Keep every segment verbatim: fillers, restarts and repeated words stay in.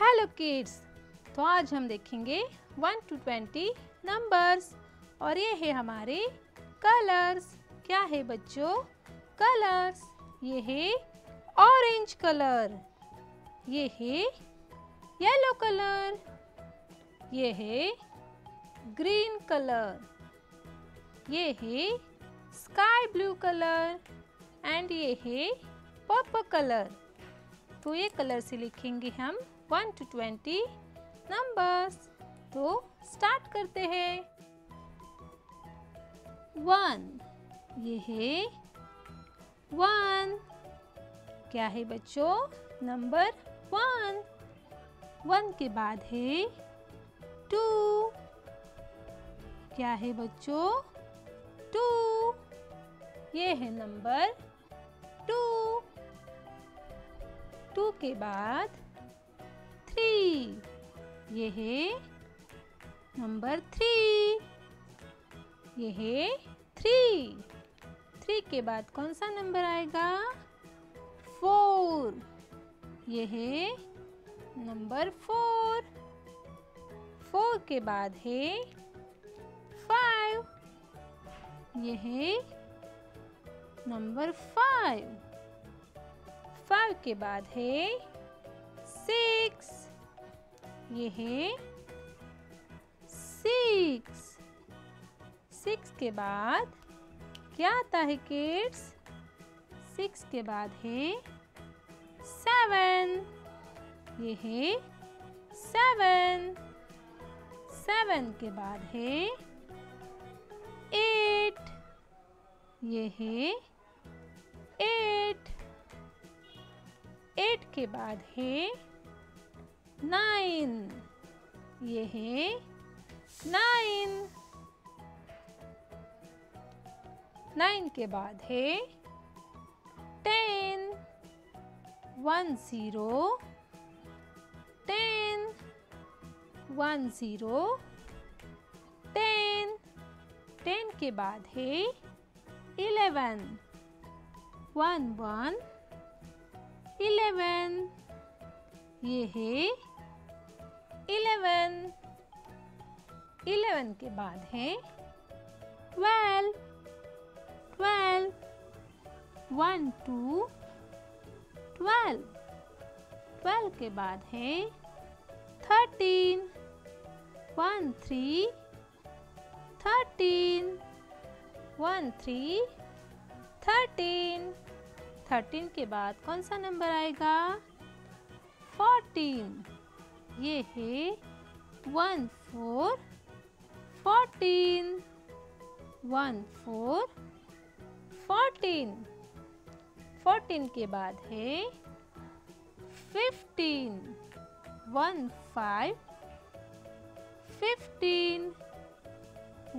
Hello kids, तो आज हम देखेंगे वन टू ट्वेंटी नंबर्स और ये है हमारे कलर्स। क्या है बच्चों? कलर्स। ये है ऑरेंज कलर, ये है येलो कलर, ये है ग्रीन कलर, ये है स्काई ब्लू कलर एंड ये है पर्पल कलर। तो ये कलर से लिखेंगे हम वन टू ट्वेंटी नंबर्स। तो स्टार्ट करते हैं। वन, ये है वन। क्या है बच्चों? Number one. वन के बाद है टू। क्या है बच्चों? टू। ये है नंबर टू। टू के बाद थ्री, ये है नंबर थ्री, ये है थ्री। थ्री के बाद कौन सा नंबर आएगा? फोर, ये है नंबर फोर। फोर के बाद है फाइव, ये है नंबर फाइव। फाइव के बाद है सिक्स, ये है सिक्स। सिक्स के बाद क्या आता है किड्स? सिक्स के बाद है सेवन, ये है सेवन। सेवन के बाद है एट, ये है एट। एट के बाद है नाइन, ये है नाइन। नाइन के बाद है ten, one zero ten, one zero ten. Ten के बाद है इलेवन, वन वन इलेवन, ये है इलेवन। इलेवन के बाद है twelve, twelve, one two twelve. Twelve के बाद है thirteen, one three thirteen, one three thirteen. Thirteen के बाद कौन सा नंबर आएगा? फोर्टीन, ये है one four fourteen, one four fourteen. Fourteen के बाद है fifteen, one five fifteen,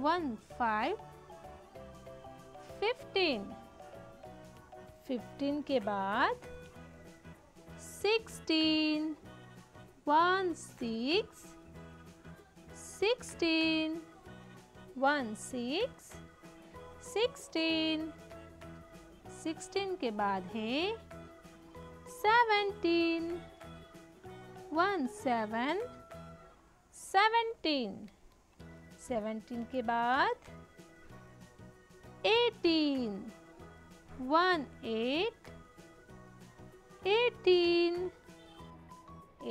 one five fifteen. Fifteen के बाद sixteen, one six sixteen, one six sixteen. Sixteen के बाद है seventeen, one seven seventeen. Seventeen के बाद eighteen, one eight eighteen.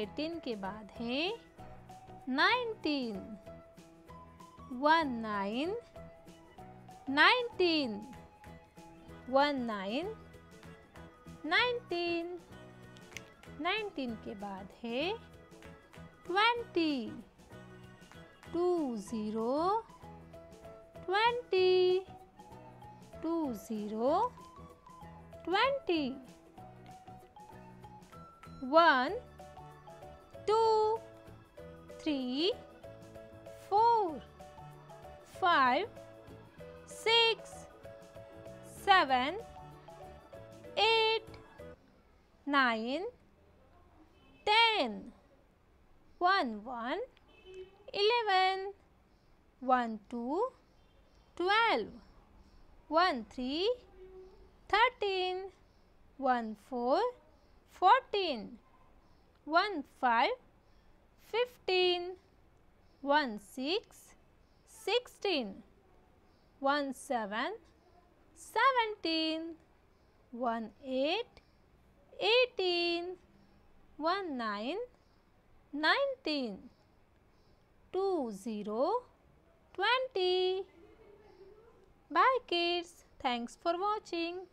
Eighteen के बाद है nineteen, one nine nineteen, one nine nineteen. Nineteen के बाद है twenty, two zero twenty, two zero twenty. One, two, three, four, five, six, seven, eight, nine, ten, one one eleven, one two twelve, one three thirteen, one four fourteen, one five fifteen, one six, sixteen, one seven, seventeen, one eight, eighteen, one nine, nineteen, two zero, twenty. Bye kids, thanks for watching.